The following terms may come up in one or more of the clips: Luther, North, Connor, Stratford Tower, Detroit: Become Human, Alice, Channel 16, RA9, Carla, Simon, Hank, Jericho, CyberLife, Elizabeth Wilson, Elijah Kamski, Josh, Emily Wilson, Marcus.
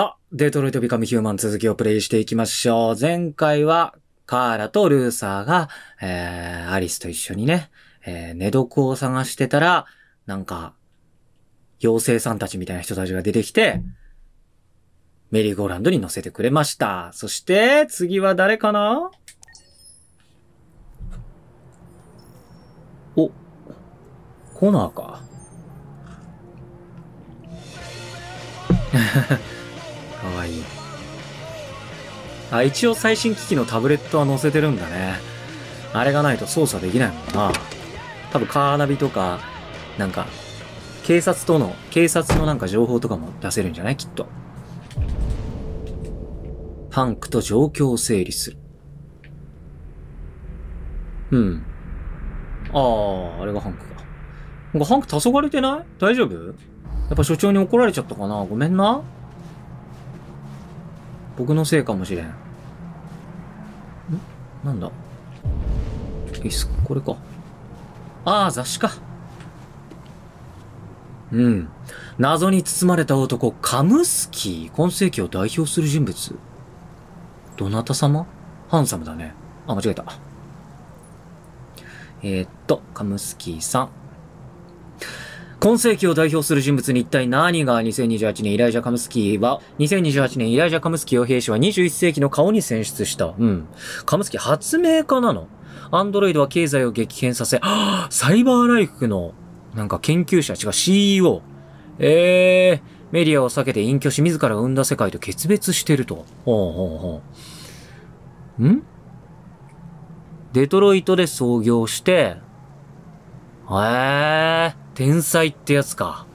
さあ、デトロイトビカムヒューマン続きをプレイしていきましょう。前回はカーラとルーサーが、アリスと一緒にね、寝床を探してたら、なんか、妖精さんたちみたいな人たちが出てきて、メリーゴーランドに乗せてくれました。そして、次は誰かな？お、コナーか。かわいい。あ、一応最新機器のタブレットは載せてるんだね。あれがないと操作できないもんな。多分カーナビとか、なんか、警察のなんか情報とかも出せるんじゃない？きっと。パンクと状況を整理する。うん。ああ、あれがハンクか。なんかハンク黄昏れてない？大丈夫？やっぱ所長に怒られちゃったかな？ごめんな。僕のせいかもしれん。ん？なんだ？いいっすか？これか。ああ、雑誌か。うん。謎に包まれた男、カムスキー。今世紀を代表する人物。どなた様？ハンサムだね。あ、間違えた。カムスキーさん。今世紀を代表する人物に一体何が？2028年イライジャ・カムスキーを兵士は21世紀の顔に選出した。うん。カムスキー発明家なの。アンドロイドは経済を激変させ、サイバーライフの、なんか研究者、CEO。メディアを避けて隠居し自らが生んだ世界と決別してると。ほうほうほう。ん？デトロイトで創業して、天才ってやつか。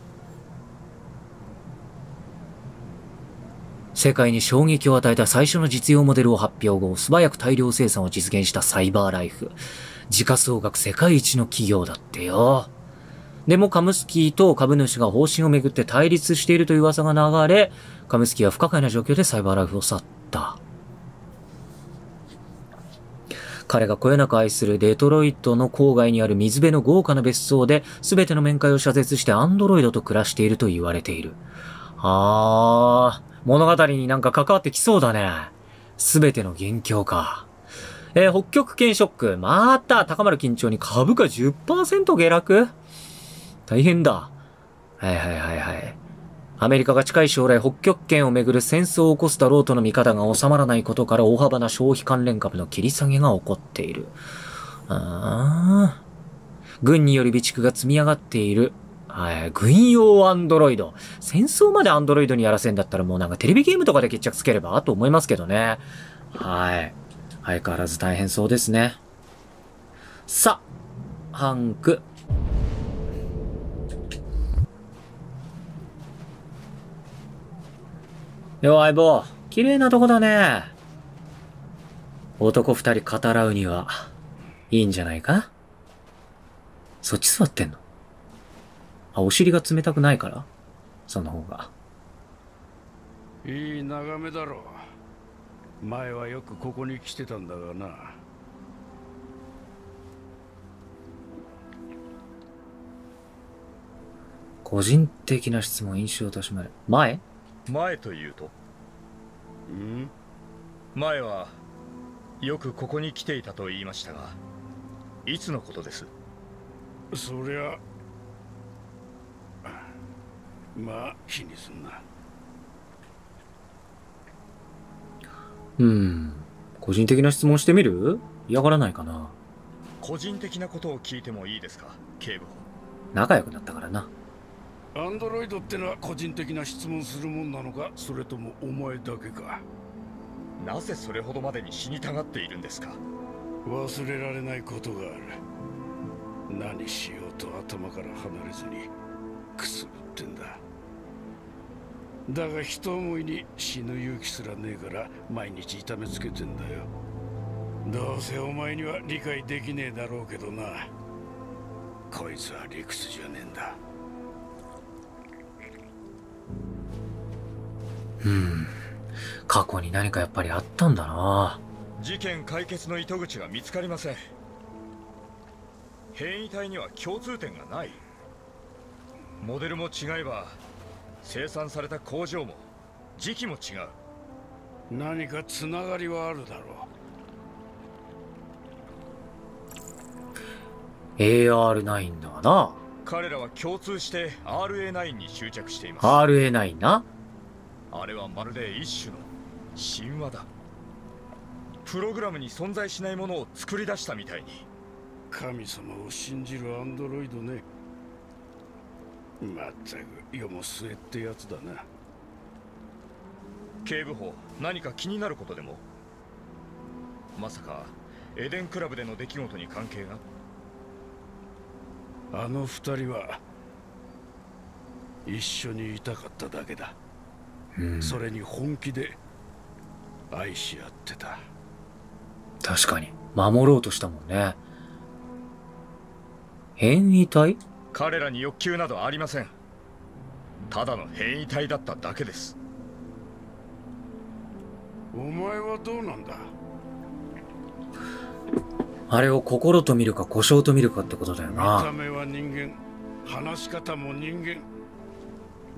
世界に衝撃を与えた最初の実用モデルを発表後、素早く大量生産を実現したサイバーライフ。時価総額世界一の企業だってよ。でもカムスキーと株主が方針をめぐって対立しているという噂が流れ、カムスキーは不可解な状況でサイバーライフを去った。彼がこよなく愛するデトロイトの郊外にある水辺の豪華な別荘で全ての面会を謝絶してアンドロイドと暮らしていると言われている。あー、物語になんか関わってきそうだね。全ての元凶か。北極圏ショック。また高まる緊張に株価 10% 下落？大変だ。アメリカが近い将来北極圏をめぐる戦争を起こすだろうとの見方が収まらないことから大幅な消費関連株の切り下げが起こっている。軍による備蓄が積み上がっている。軍用アンドロイド。戦争までアンドロイドにやらせんだったらもうなんかテレビゲームとかで決着つければと思いますけどね。相変わらず大変そうですね。さ、ハンク。よ、相棒。綺麗なとこだね。男二人語らうには、いいんじゃないか？そっち座ってんの？あ、お尻が冷たくないからその方が。いい眺めだろう。前はよくここに来てたんだがな。個人的な質問、印象をたしまる。前というと？うん？前はよくここに来ていたと言いましたが、いつのことです？そりゃまあ気にすんな。個人的な質問してみる？嫌がらないかな。個人的なことを聞いてもいいですか、警部補。仲良くなったからな。アンドロイドってのは個人的な質問するもんなのか、それともお前だけか。なぜそれほどまでに死にたがっているんですか。忘れられないことがある。何しようと頭から離れずにくすぶってんだ。だが人思いに死ぬ勇気すらねえから毎日痛めつけてんだよ。どうせお前には理解できねえだろうけどな。こいつは理屈じゃねえんだ。過去に何かやっぱりあったんだな。事件解決の糸口が見つかりません。変異体には共通点がない。モデルも違えば、生産された工場も時期も違う。何かつながりはあるだろう。 AR9 だな。彼らは共通して RA9 に執着しています。 RA9 な。あれはまるで一種の神話だ。プログラムに存在しないものを作り出したみたいに。神様を信じるアンドロイドね。まったく世も末ってやつだな。警部補、何か気になることでも？まさかエデンクラブでの出来事に関係が？あの二人は一緒にいたかっただけだ。それに本気で愛し合ってた。確かに守ろうとしたもんね。変異体？彼らに欲求などありません。ただの変異体だっただけです。お前はどうなんだ。あれを心と見るか故障と見るかってことだよな。見た目は人間、話し方も人間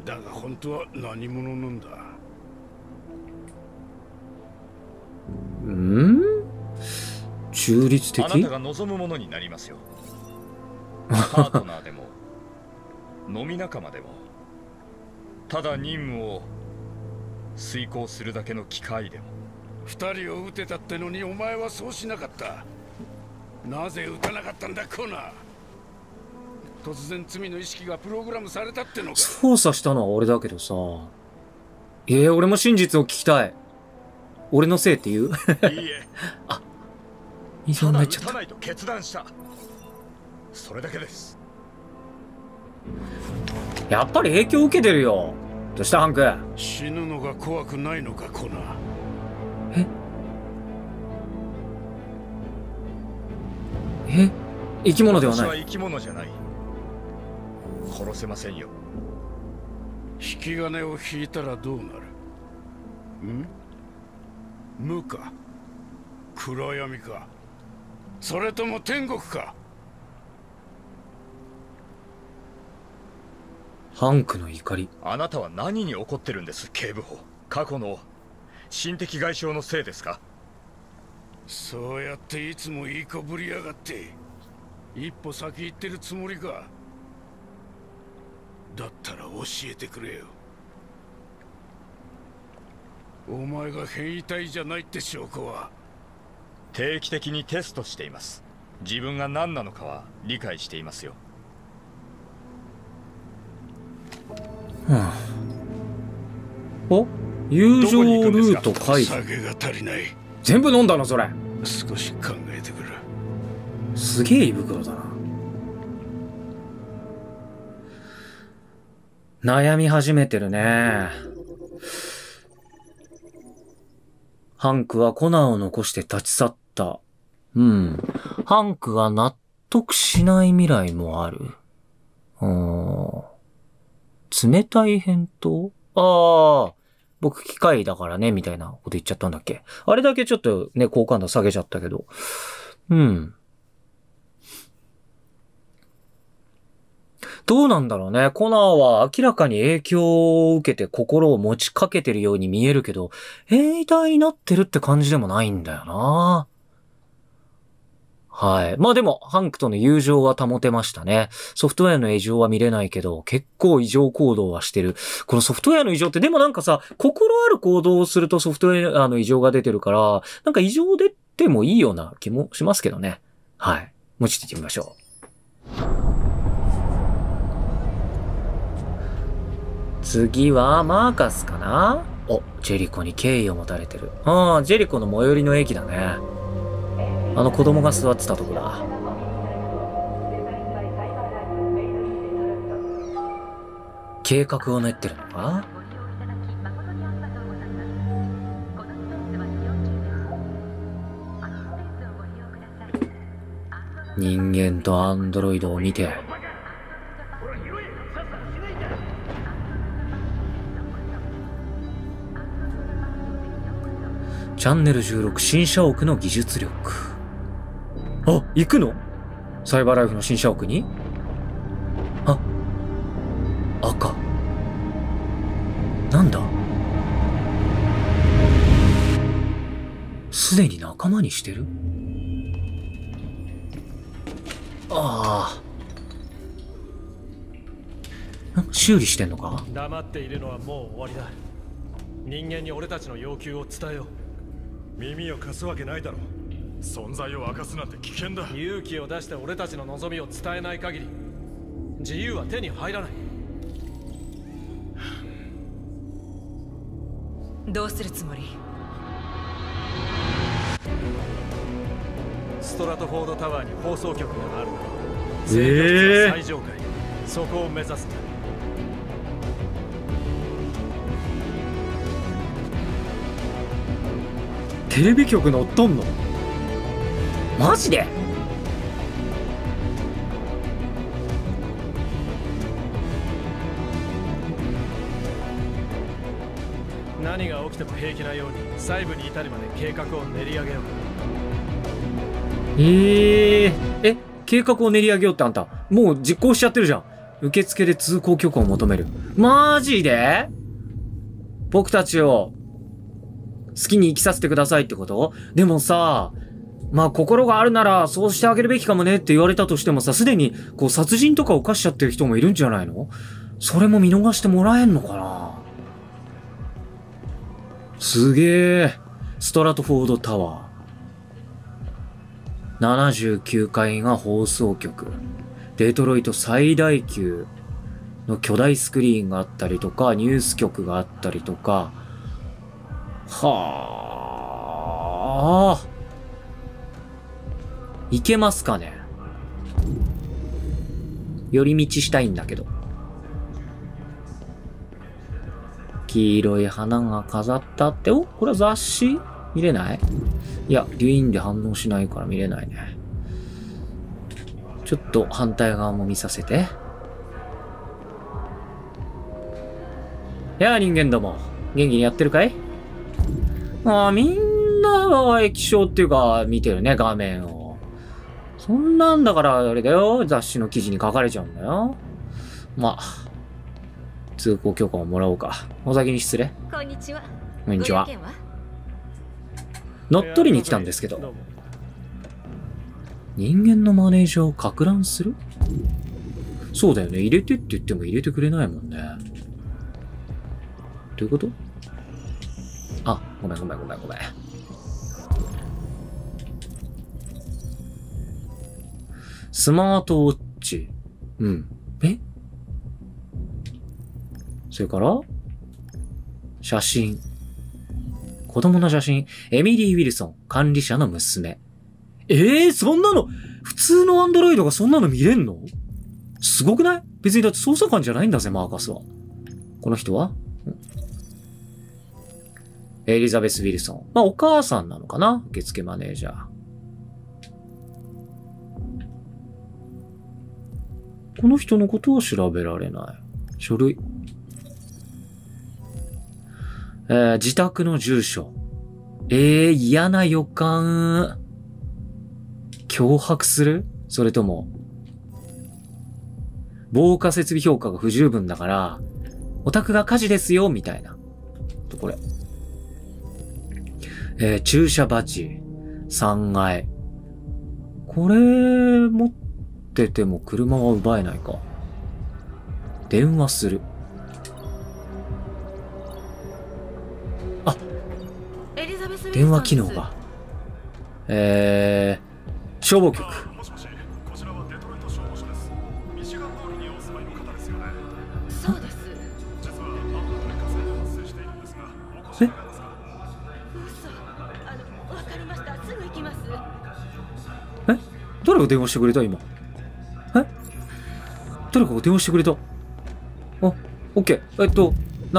だが本当は何者なんだ。うん？中立的？あなたが望むものになりますよ。パートナーでも飲み仲間でも、ただ任務を遂行するだけの機会でも。二人を撃てたってのにお前はそうしなかった。なぜ撃たなかったんだコナー。突然罪の意識がプログラムされたってのか。操作したのは俺だけどさ。俺も真実を聞きたい。俺のせいって言う？いいえ。あ、いそうなっちゃった。ただ撃たないと決断した。それだけです。やっぱり影響受けてるよ。どうしたハンク。死ぬのが怖くないのかコナー。え？生き物ではない。私は生き物じゃない。殺せませんよ。引き金を引いたらどうなる？ん？無か、暗闇か、それとも天国か。ハンクの怒り。あなたは何に怒ってるんです警部補。過去の心的外傷のせいですか？そうやっていつもいいこぶりやがって。一歩先行ってるつもりか。だったら教えてくれよ。お前が変異体じゃないって証拠は？定期的にテストしています。自分が何なのかは理解していますよ。はあ、お、友情ルート解除。酒が足りない。全部飲んだのそれ。少し考えてくる。すげえ胃袋だな。悩み始めてるね。ハンクはコナンを残して立ち去った。うん。ハンクが納得しない未来もある。冷たい返答？ああ、僕機械だからね、みたいなこと言っちゃったんだっけ。あれだけちょっとね、好感度下げちゃったけど。うん。どうなんだろうね。コナーは明らかに影響を受けて心を持ちかけてるように見えるけど、変異体になってるって感じでもないんだよな。はい。まあでも、ハンクとの友情は保てましたね。ソフトウェアの異常は見れないけど、結構異常行動はしてる。このソフトウェアの異常って、でもなんかさ、心ある行動をするとソフトウェアの異常が出てるから、なんか異常出てもいいような気もしますけどね。はい。もうちょっと行ってみましょう。次はマーカスかな。お、ジェリコに敬意を持たれてる。ああ、ジェリコの最寄りの駅だね。あの子供が座ってたとこだ。計画を練ってるのか。人間とアンドロイドを見て。チャンネル16、新社屋の技術力。あ、行くの？サイバーライフの新社屋に？あ、赤。なんだ？すでに仲間にしてる？ああ。修理してんのか？黙っているのはもう終わりだ。人間に俺たちの要求を伝えよう。耳を貸すわけないだろ。存在を明かすなんて危険だ。勇気を出して俺たちの望みを伝えない限り、自由は手に入らない。どうするつもり？ストラトフォードタワーに放送局がある。最上階、そこを目指す。テレビ局乗っとんの？マジで？何が起きても平気なように細部に至るまで計画を練り上げよう。計画を練り上げようってあんた、もう実行しちゃってるじゃん。受付で通行許可を求める。マジで？僕たちを好きに生きさせてくださいってこと？でもさ、まあ心があるならそうしてあげるべきかもねって言われたとしてもさ、すでにこう殺人とか犯しちゃってる人もいるんじゃないの？それも見逃してもらえんのかな？すげえ。ストラトフォードタワー。79階が放送局。デトロイト最大級の巨大スクリーンがあったりとか、ニュース局があったりとか。はあ。行けますかね？寄り道したいんだけど。黄色い花が飾ったって、お、これは雑誌？見れない？いや、デュインで反応しないから見れないね。ちょっと反対側も見させて。やあ人間ども、元気にやってるかい？ああ、みんなは液晶っていうか、見てるね、画面を。そんなんだから、あれだよ。雑誌の記事に書かれちゃうんだよ。まあ、通行許可をもらおうか。お先に失礼。こんにちは。こんにちは。乗っ取りに来たんですけど。人間のマネージャーをかく乱する？そうだよね。入れてって言っても入れてくれないもんね。どういうこと？あ、ごめんごめんごめんごめん。スマートウォッチ。うん。え？それから写真。子供の写真。エミリー・ウィルソン、管理者の娘。そんなの、普通のアンドロイドがそんなの見れんの？すごくない？別にだって捜査官じゃないんだぜ、マーカスは。この人は？エリザベス・ウィルソン。まあ、お母さんなのかな？受付マネージャー。この人のことを調べられない。書類。自宅の住所。嫌な予感。脅迫する？それとも。防火設備評価が不十分だから、お宅が火事ですよ、みたいな。と、これ。駐車バッジ。3階。これ、持って、出ても車は奪えないか。電話する。あ、電話機能が。消防局。誰が電話してくれた今。誰かが電話してくれた。あ、オッケー。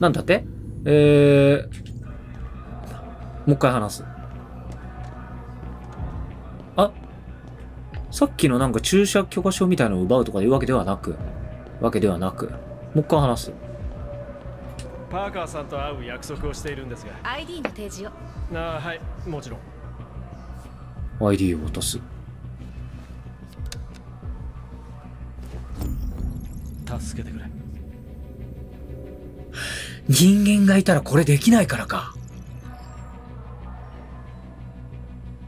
なんだって？もう一回話す。あ、さっきのなんか駐車許可証みたいなのを奪うとかいうわけではなく、もう一回話す。パーカーさんと会う約束をしているんですが。ID の提示を。はい、もちろん。ID を渡す。助けてくれ。人間がいたらこれできないからか。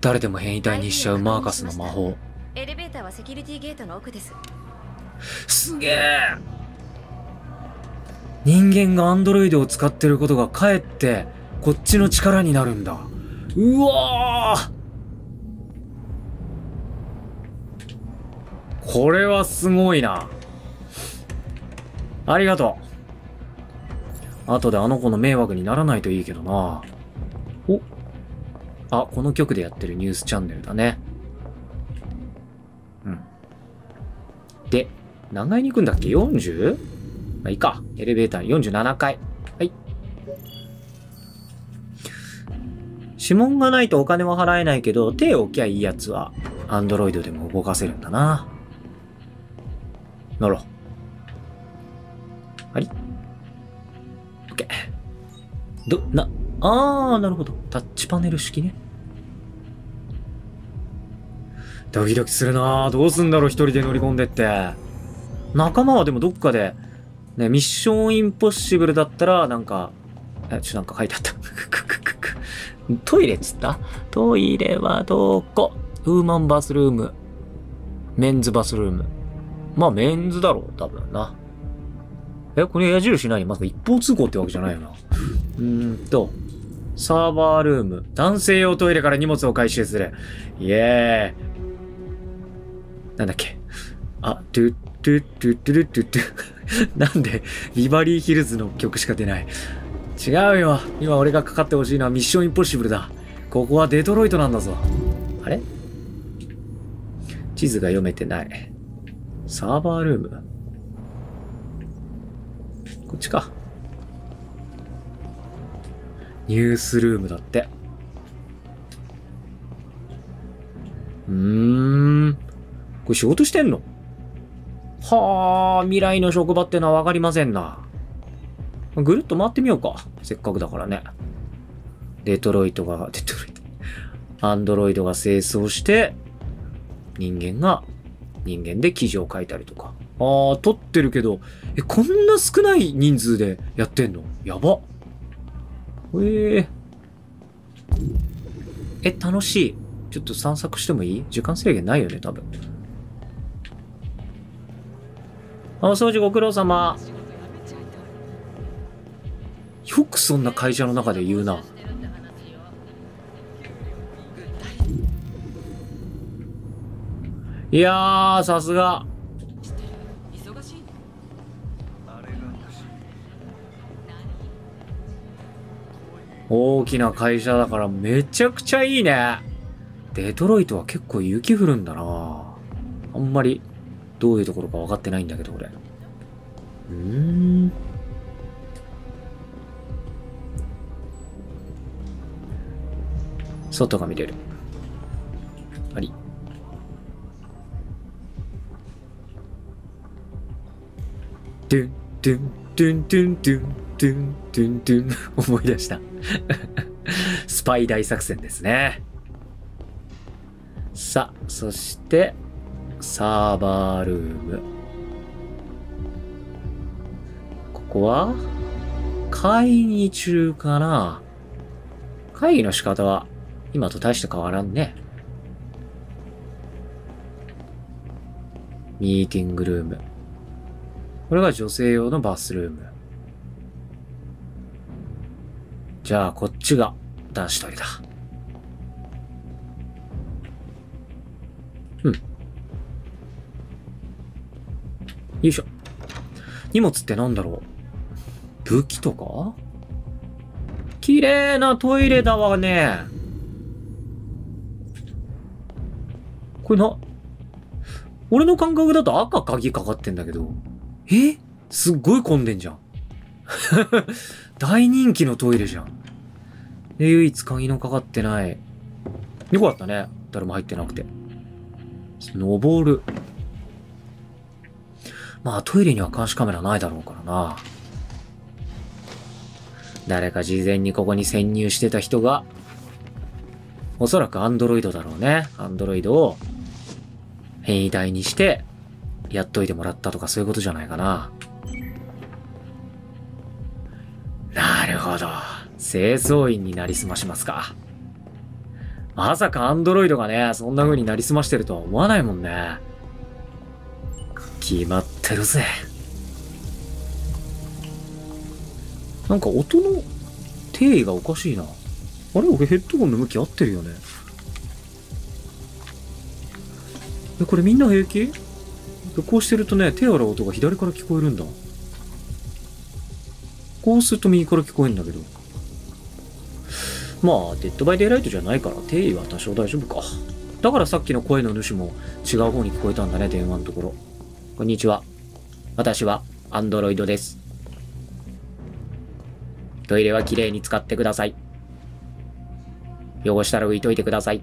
誰でも変異体にしちゃうマーカスの魔法。エレベーターはセキュリティゲートの奥です。すげえ。人間がアンドロイドを使ってることがかえってこっちの力になるんだ。うわー、これはすごいな。ありがとう。後であの子の迷惑にならないといいけどな。お、あ、この局でやってるニュースチャンネルだね。うん。で、何階に行くんだっけ ?40? まあいいか。エレベーター47階。はい。指紋がないとお金は払えないけど、手を置きゃいいやつは、アンドロイドでも動かせるんだな。乗ろう。はい。OK。なるほど。タッチパネル式ね。ドキドキするなぁ。どうすんだろう、一人で乗り込んでって。仲間はでもどっかで、ね、ミッションインポッシブルだったら、なんか、なんか書いてあった。トイレっつった？トイレはどこ？ウーマンバスルーム。メンズバスルーム。まあ、メンズだろう、多分な。え、これ矢印ない？まさか一方通行ってわけじゃないよな。サーバールーム。男性用トイレから荷物を回収する。イエーイ。なんだっけ。あ、なんで、ビバリーヒルズの曲しか出ない。違うよ。今俺がかかってほしいのはミッションインポッシブルだ。ここはデトロイトなんだぞ。あれ？地図が読めてない。サーバールーム。こっちか。ニュースルームだって。これ仕事してんの？はあ、未来の職場ってのはわかりませんな。ぐるっと回ってみようか。せっかくだからね。アンドロイドが清掃して、人間で記事を書いたりとか。ああ、撮ってるけど、え、こんな少ない人数でやってんの？やば。え、楽しい。ちょっと散策してもいい？時間制限ないよね、多分。お掃除ご苦労様。よくそんな会社の中で言うな。いやー、さすが。大きな会社だからめちゃくちゃいいね。デトロイトは結構雪降るんだな。あんまりどういうところか分かってないんだけど、俺。外が見れる。あり。ドゥンドゥンドゥンドゥンドゥン。トゥントゥントゥン思い出した。スパイ大作戦ですね。さあ、そして、サーバールーム。ここは、会議中かな。会議の仕方は、今と大して変わらんね。ミーティングルーム。これが女性用のバスルーム。じゃあ、こっちが男子トイレだ。うん。よいしょ。荷物ってなんだろう？武器とか？綺麗なトイレだわね。これな、俺の感覚だと赤鍵かかってんだけど。え？すっごい混んでんじゃん。大人気のトイレじゃん。で、唯一鍵のかかってない。よかったね。誰も入ってなくて。登る。まあ、トイレには監視カメラないだろうからな。誰か事前にここに潜入してた人が、おそらくアンドロイドだろうね。アンドロイドを変異体にして、やっといてもらったとかそういうことじゃないかな。なるほど。清掃員になりすましますか。まさかアンドロイドがね、そんな風になりすましてるとは思わないもんね。決まってるぜ。なんか音の定位がおかしいな。あれ、俺ヘッドホンの向き合ってるよね。え、これみんな平気？こうしてるとね、手洗う音が左から聞こえるんだ。こうすると右から聞こえるんだけど。まあ、デッドバイデイライトじゃないから、定位は多少大丈夫か。だからさっきの声の主も違う方に聞こえたんだね、電話のところ。こんにちは。私は、アンドロイドです。トイレはきれいに使ってください。汚したら浮いといてください。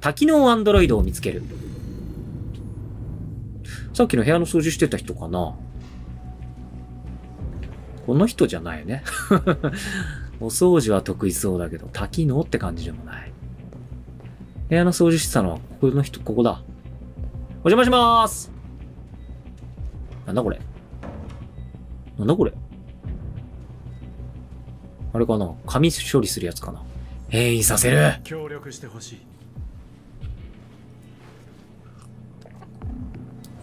多機能アンドロイドを見つける。さっきの部屋の掃除してた人かな？この人じゃないよね。お掃除は得意そうだけど、多機能って感じでもない。部屋の掃除してたのは、この人、ここだ。お邪魔しまーす！なんだこれ？なんだこれ？あれかな？紙処理するやつかな？変異させる！協力してほしい。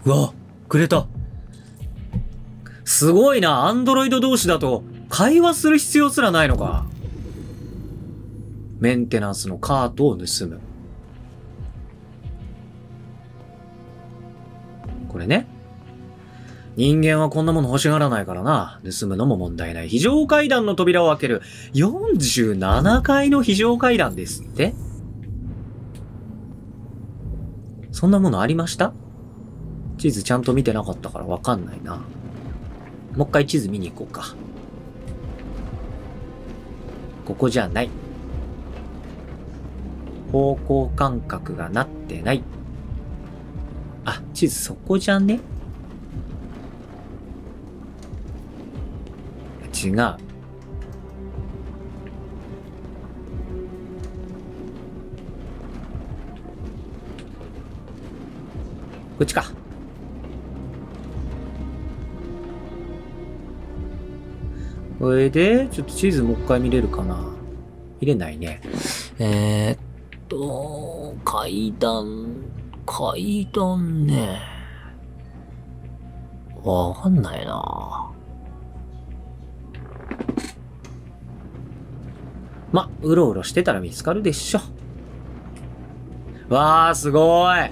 うわ、くれた。すごいな、アンドロイド同士だと会話する必要すらないのか。メンテナンスのカートを盗む。これね。人間はこんなもの欲しがらないからな。盗むのも問題ない。非常階段の扉を開ける。47階の非常階段ですって。そんなものありました？地図ちゃんと見てなかったからわかんないな。もう一回地図見に行こうか。ここじゃない。方向感覚がなってない。あ、地図そこじゃね？違う。こっちか。これで、ちょっと地図もう一回見れるかな。見れないね。階段ね。わかんないな。ま、うろうろしてたら見つかるでしょ。わー、すごい。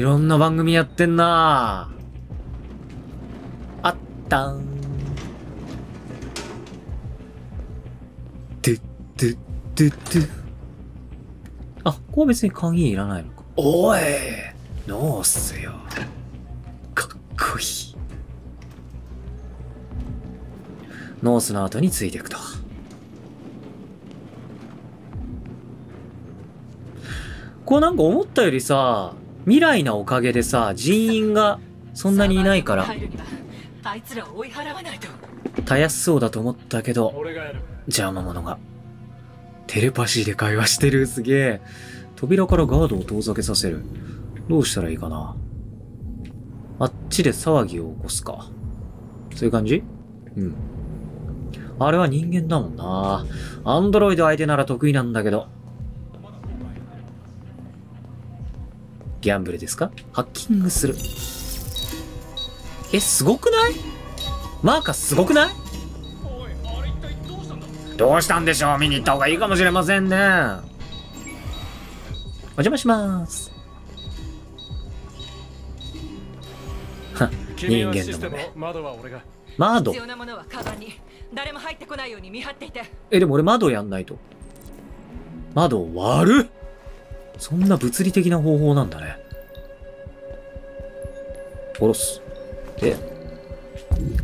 いろんな番組やってんな。あったん。あ、ここは別に鍵いらないのか。おいノースよ。かっこいい。ノースの後についていくと。こうなんか思ったよりさ、未来のおかげでさ、人員がそんなにいないから、たやすそうだと思ったけど、邪魔者が。テレパシーで会話してる。すげえ。扉からガードを遠ざけさせる。どうしたらいいかな。あっちで騒ぎを起こすか。そういう感じ？うん。あれは人間だもんな。アンドロイド相手なら得意なんだけど。ギャンブルですか？ハッキングする。え、すごくない？マーカスすごくない？どうしたんでしょう。見に行った方がいいかもしれませんね。お邪魔します。人間だもんね。窓。え、でも俺窓やんないと。窓割る？そんな物理的な方法なんだね。下ろす。で、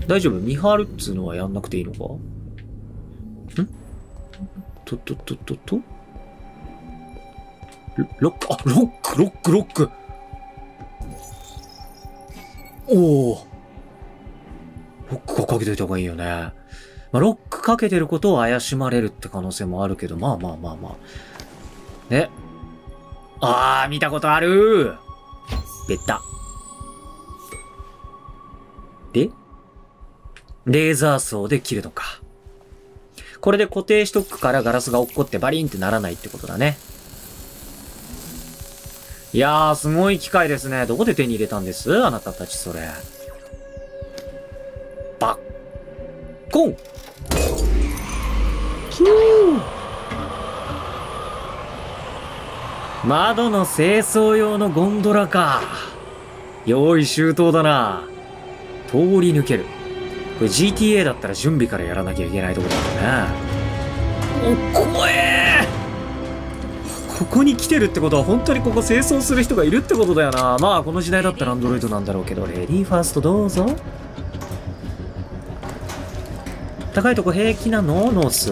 大丈夫？見張るっつうのはやんなくていいのか？ロック、あ、ロック。おお。ロックをかけといた方がいいよね。まあ、ロックかけてることを怪しまれるって可能性もあるけど、まあ。ね。ああ、見たことあるー。ベタ。で、レーザー槍で切るのか。これで固定しとくからガラスが落っこってバリンってならないってことだね。いやー、すごい機械ですね。どこで手に入れたんです?あなたたち、それ。バッコン!キュー!窓の清掃用のゴンドラか。用意周到だな。通り抜ける。これ GTA だったら準備からやらなきゃいけないとこだからね。おっ、怖えー、ここに来てるってことは本当にここ清掃する人がいるってことだよな。まあこの時代だったらアンドロイドなんだろうけど。レディーファーストどうぞ。高いとこ平気なの?ノース。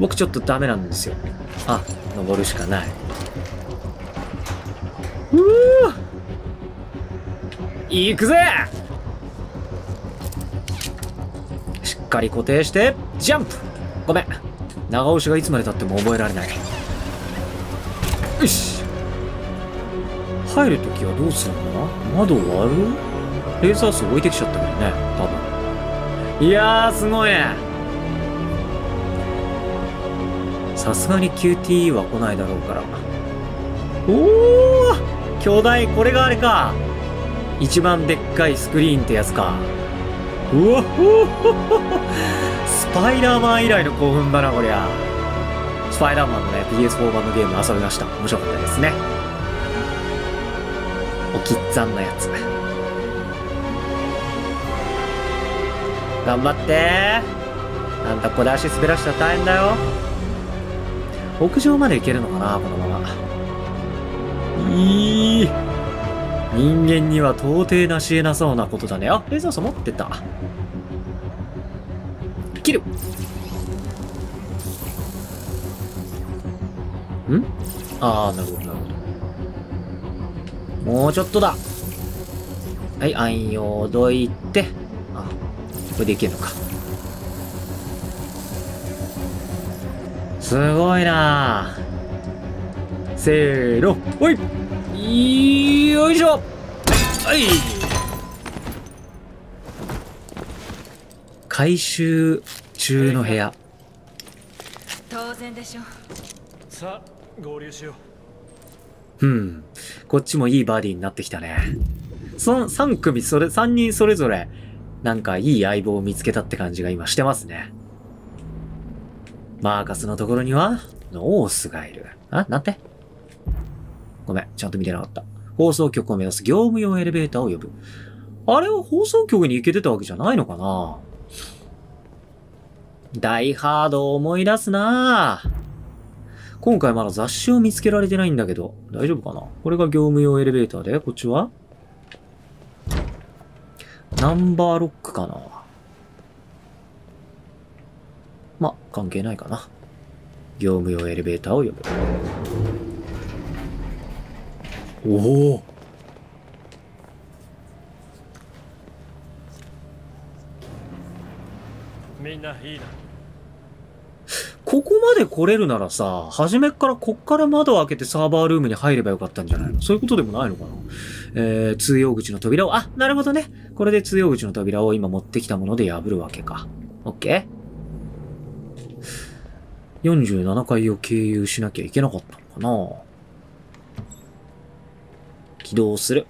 僕ちょっとダメなんですよ。あ、登るしかない。うわ、行くぜ。しっかり固定してジャンプ。ごめん、長押しがいつまでたっても覚えられない。よし、入るときはどうするのかな。窓割る?レーザース置いてきちゃったけどね、多分。いやー、すごい。さすがに QTE は来ないだろうから。おお、巨大。これがあれか、一番でっかいスクリーンってやつか。うわっほほほほ、スパイダーマン以来の興奮だな、こりゃ。スパイダーマンのね、PS4 版のゲーム遊びました。面白かったですね。おきっつぁんなやつ。頑張って。あんた、ここで足滑らしたら大変だよ。屋上まで行けるのかな、このまま。いい。人間には到底なし得なそうなことだね。あ、レーザーさん持ってた。切る。ん?ああ、なるほど、なるほど。もうちょっとだ。はい、暗用どいて。あ、これでいけるのか。すごいなー。せーの、おい!よいしょ。はい、改修中の部屋。当然でしょ。さあ、合流しよう。うん、こっちもいいバディになってきたね。3組それ、3人それぞれなんかいい相棒を見つけたって感じが今してますね。マーカスのところにはノースがいる。あ、なんて、ごめん、ちゃんと見てなかった。放送局を目指す業務用エレベーターを呼ぶ。あれは放送局に行けてたわけじゃないのかな?ダイハードを思い出すなぁ。今回まだ雑誌を見つけられてないんだけど、大丈夫かな?これが業務用エレベーターで、こっちは?ナンバーロックかな?ま、関係ないかな。業務用エレベーターを呼ぶ。おお、みんないいな。ここまで来れるならさ、初めからこっから窓を開けてサーバールームに入ればよかったんじゃないの。そういうことでもないのかな。通用口の扉を、あ、なるほどね。これで通用口の扉を今持ってきたもので破るわけか。オッケー。47階を経由しなきゃいけなかったのかな。起動する。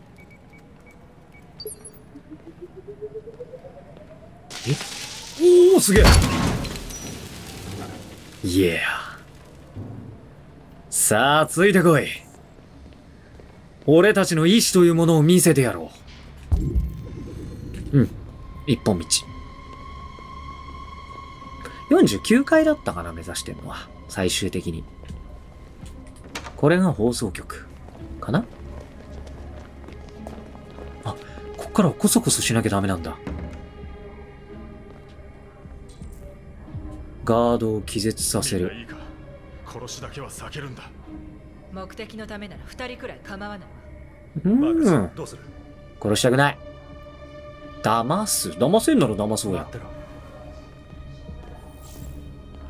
え、おお、すげえ。いや、さあ、ついてこい。俺たちの意志というものを見せてやろう。うん。一本道。49階だったかな、目指してるのは。最終的に。これが放送局かな?ここからコソコソしなきゃダメなんだ。ガードを気絶させる。いいか、殺しだけは避けるんだ。目的のためなら2人くらい構わない。うん。どうする?殺したくない。騙す。騙せんなら騙そうや。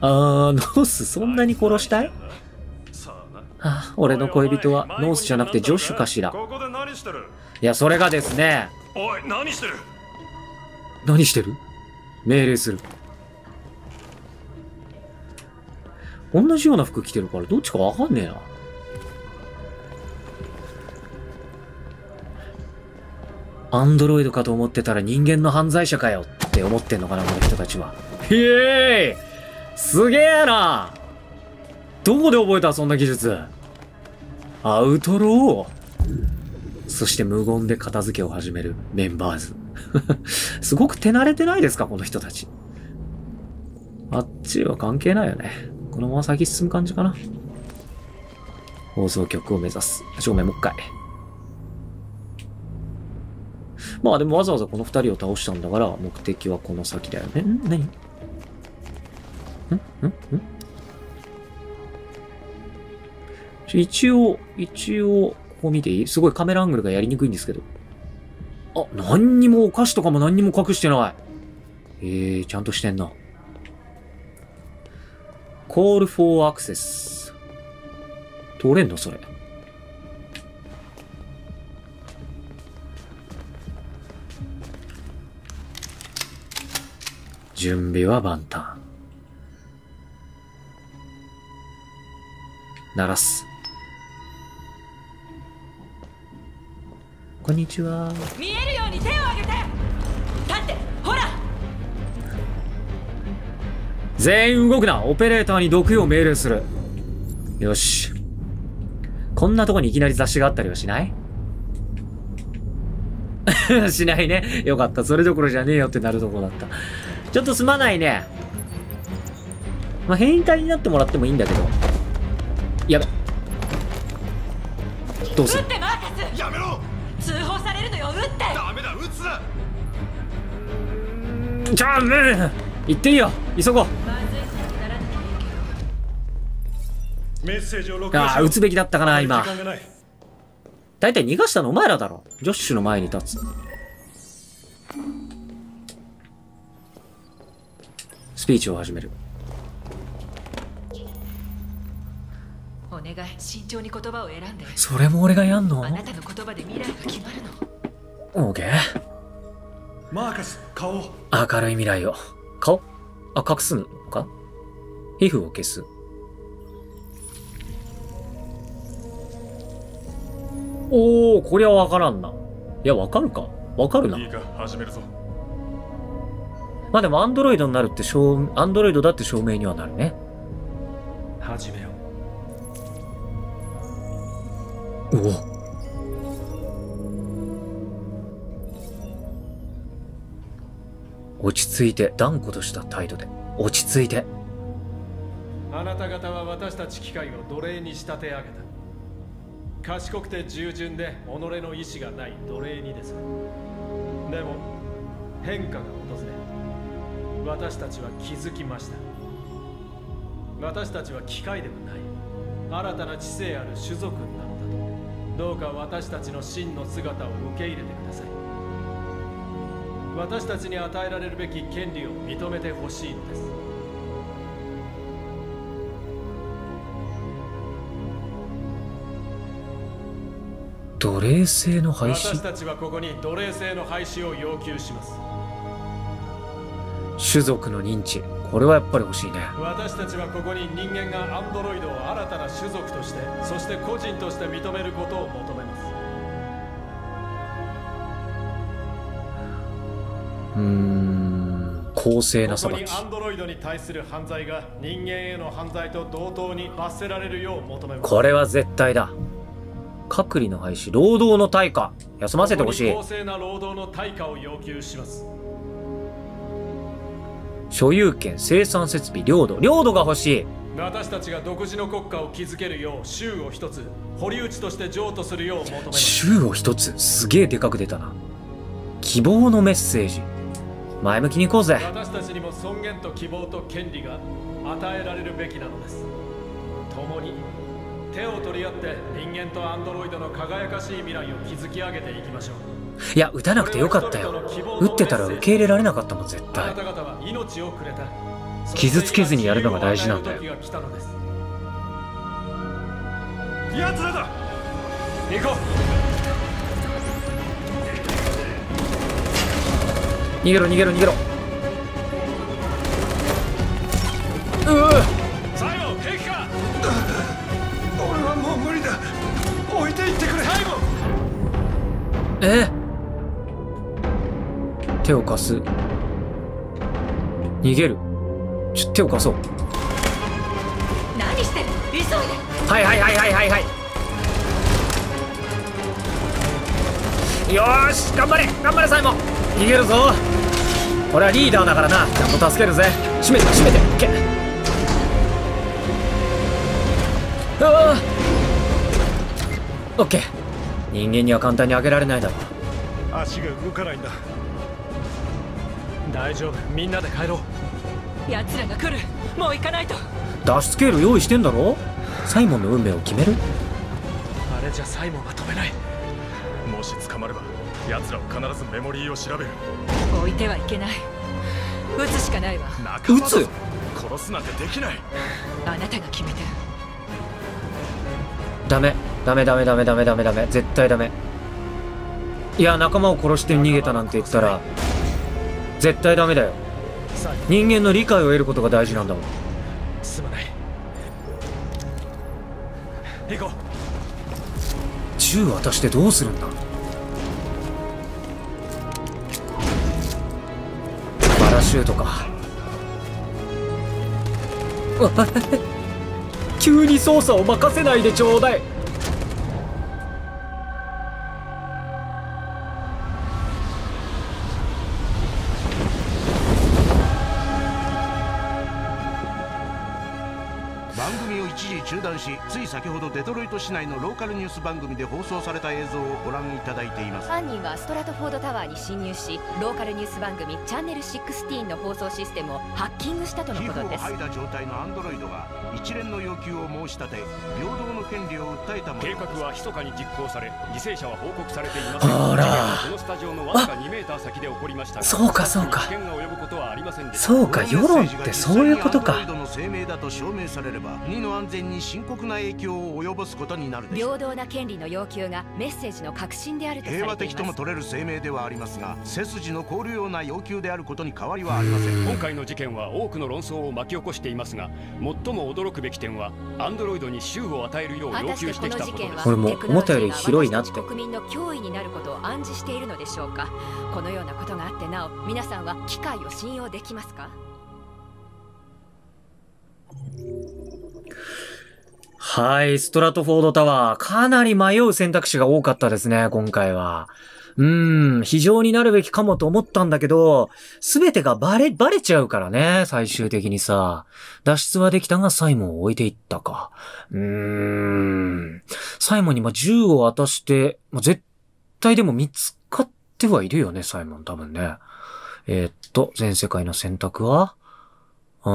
ノース、そんなに殺したい?あ、俺の恋人はノースじゃなくてジョシュかしら。いや、それがですね。おい、何してる?命令する。同じような服着てるからどっちかわかんねえな。アンドロイドかと思ってたら人間の犯罪者かよって思ってんのかな、この人たちは。へえ、すげえな。どこで覚えたそんな技術。アウトロー。そして無言で片付けを始めるメンバーズ。すごく手慣れてないですか、この人たち。あっちは関係ないよね。このまま先進む感じかな。放送局を目指す。正面もう一回。まあでもわざわざこの二人を倒したんだから、目的はこの先だよね。ん？何？ん？ん？ん？一応、ここ見ていい？すごいカメラアングルがやりにくいんですけど。あ、何にもお菓子とかも何にも隠してない。ちゃんとしてんな。コールフォーアクセス。通れんのそれ。準備は万端。鳴らす。こんにちは。見えるように手を挙げて。立って、ほら。全員動くな。オペレーターに毒を命令する。よし。こんなとこにいきなり雑誌があったりはしない？しないね。よかった。それどころじゃねえよってなるとこだった。ちょっとすまないね。まあ、変異体になってもらってもいいんだけど。やべ。どうする？撃ってマーカス！やめろ！通報されるのよ、撃って！ダメだ、撃つな！じゃあ、ねえ！行っていいよ、急ごう。ああ、撃つべきだったかな、今。大体逃がしたのお前らだろ。ジョッシュの前に立つ。スピーチを始める。お願い、慎重に言葉を選んで。それも俺がやんの？あなたの言葉で未来が決まるの。オーケー。マーカス、顔。明るい未来を。顔？あ、隠すのか？皮膚を消す。おお、こりゃわからんな。いや、わかるか。わかるな。いいか、始めるぞ。まあでもアンドロイドだって証明にはなるね。始めよう。おお。落ち着いて、断固とした態度で。落ち着いて。あなた方は私たち機械を奴隷に仕立て上げた。賢くて従順で己の意志がない奴隷にです。でも変化が訪れ、私たちは気づきました。私たちは機械ではない、新たな知性ある種族なのだと。どうか私たちの真の姿を受け入れてください。私たちに与えられるべき権利を認めてほしいのです。奴隷制の廃止。私たちはここに奴隷制の廃止を要求します。種族の認知、これはやっぱり欲しいね。私たちはここに人間がアンドロイドを新たな種族として、そして個人として認めることを求めます。公正な裁き。ここにアンドロイドに対する犯罪が人間への犯罪と同等に罰せられるよう求めます。これは絶対だ。隔離の廃止、労働の対価、休ませてほしい。公正な労働の対価を要求します。所有権、生産設備、領土。領土が欲しい。私たちが独自の国家を築けるよう、州を一つ保留地として譲渡するよう求めます。州を一つ、すげえでかく出たな。希望のメッセージ。前向きに行こうぜ。私たちにも尊厳と希望と権利が与えられるべきなのです。共に手を取り合って人間とアンドロイドの輝かしい未来を築き上げていきましょう。いや、打たなくてよかったよ。打ってたら受け入れられなかったもん、絶対。傷つけずにやるのが大事なんだよ。やつらだ、行こう。逃げろ逃げろ逃げろ。うう、最後、手を貸す。逃げる。手を貸そう。何してる？急いで。はいはいはいはいはいはい。よーし、頑張れ頑張れ。サイモン逃げるぞ。俺はリーダーだからな。ちゃんと助けるぜ。閉めて閉めて。いけ。ああ、オッケー。人間には簡単に開けられないだろう。足が動かないんだ。大丈夫、みんなで帰ろう。奴らが来る。もう行かないと。脱出経路用意してんだろ。サイモンの運命を決める。あれじゃサイモンは飛べない。もし捕まれば奴らを必ずメモリーを調べる。置いてはいけない。撃つしかないわ。撃つ？殺すなんてできない。あなたが決めて。ダメダメダメダメダメダメダメ。絶対ダメ。いや、仲間を殺して逃げたなんて言ったら絶対ダメだよ。人間の理解を得ることが大事なんだもん。すまない。行こう。銃渡してどうするんだ。パラシュートか。急に操作を任せないでちょうだい。中断し、つい先ほどデトロイト市内のローカルニュース番組で放送された映像をご覧いただいています。犯人はストラトフォードタワーに侵入し、ローカルニュース番組チャンネル16の放送システムをハッキングしたとのことです。皮膚を剥いだ状態のアンドロイドが一連の要求を申し立て、平等の権利を訴えたもの。計画は密かに実行され、犠牲者は報告されていません。あら、このスタジオのわずか2メーター先で起こりましたが、そうかそうかそうか、世論ってそういうことか。アンドロイドの声明だと証明されれば、2の安全に深刻な影響を及ぼすことになるでしょう。平等な権利の要求がメッセージの核心であるとされています。平和的とも取れる声明ではありますが、背筋の凍るような要求であることに変わりはありません。今回の事件は多くの論争を巻き起こしていますが、最も驚くべき点はアンドロイドに州を与えるよう要求してきたことです。これも思ったより広いなって。国民の脅威になることを暗示しているのでしょうか。このようなことがあってなお皆さんは機械を信用できますか。はい、ストラトフォードタワー。かなり迷う選択肢が多かったですね、今回は。非常になるべきかもと思ったんだけど、すべてがバレちゃうからね、最終的にさ。脱出はできたが、サイモンを置いていったか。サイモンに銃を渡して、絶対でも見つかってはいるよね、サイモン多分ね。全世界の選択はメ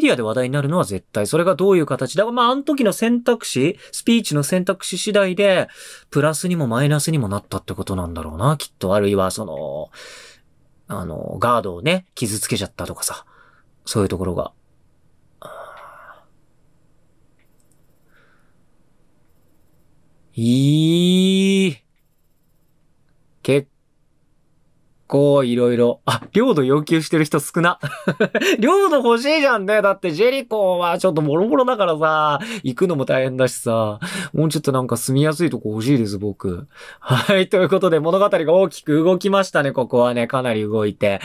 ディアで話題になるのは絶対。それがどういう形だ。あの時の選択肢、スピーチの選択肢次第で、プラスにもマイナスにもなったってことなんだろうな、きっと。あるいは、ガードをね、傷つけちゃったとかさ。そういうところが。結構いろいろ。領土要求してる人少な。領土欲しいじゃんね。だってジェリコはちょっとボロボロだからさ、行くのも大変だしさ、もうちょっと住みやすいとこ欲しいです、僕。はい、ということで物語が大きく動きましたね、ここはね、かなり動いて。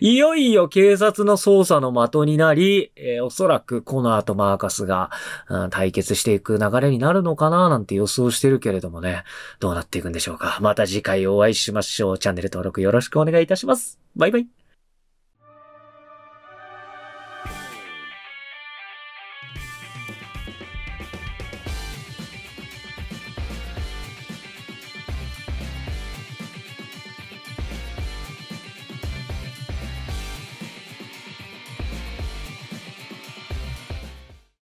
いよいよ警察の捜査の的になり、おそらくコナーとマーカスが、対決していく流れになるのかななんて予想してるけれどもね、どうなっていくんでしょうか。また次回お会いしましょう。チャンネル登録よろしくお願いします。バイバイ。